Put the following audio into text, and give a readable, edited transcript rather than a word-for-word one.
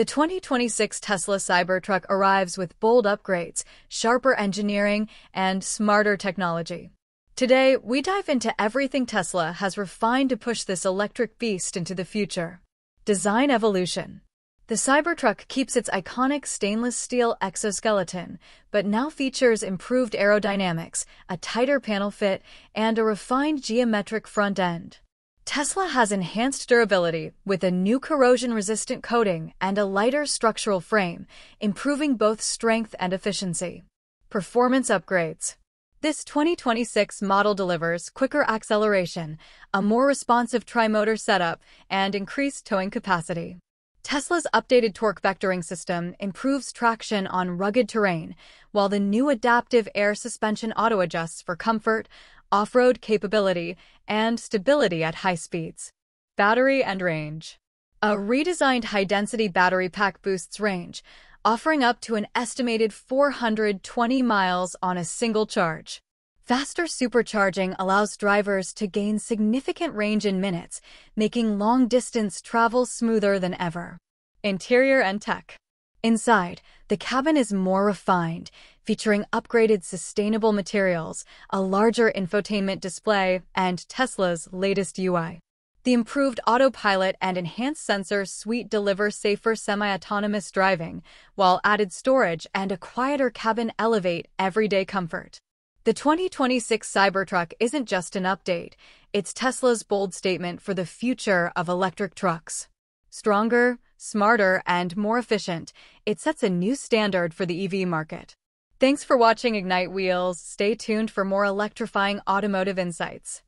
The 2026 Tesla Cybertruck arrives with bold upgrades, sharper engineering, and smarter technology. Today, we dive into everything Tesla has refined to push this electric beast into the future. Design evolution. The Cybertruck keeps its iconic stainless steel exoskeleton, but now features improved aerodynamics, a tighter panel fit, and a refined geometric front end. Tesla has enhanced durability with a new corrosion-resistant coating and a lighter structural frame, improving both strength and efficiency. Performance upgrades. This 2026 model delivers quicker acceleration, a more responsive tri-motor setup, and increased towing capacity. Tesla's updated torque vectoring system improves traction on rugged terrain, while the new adaptive air suspension auto-adjusts for comfort, off-road capability, and stability at high speeds. Battery and range. A redesigned high-density battery pack boosts range, offering up to an estimated 420 miles on a single charge. Faster supercharging allows drivers to gain significant range in minutes, making long-distance travel smoother than ever. Interior and tech. Inside, the cabin is more refined, featuring upgraded sustainable materials, a larger infotainment display, and Tesla's latest UI. The improved autopilot and enhanced sensor suite deliver safer semi-autonomous driving, while added storage and a quieter cabin elevate everyday comfort. The 2026 Cybertruck isn't just an update, it's Tesla's bold statement for the future of electric trucks. Stronger, smarter, and more efficient, it sets a new standard for the EV market. Thanks for watching Ignite Wheels. Stay tuned for more electrifying automotive insights.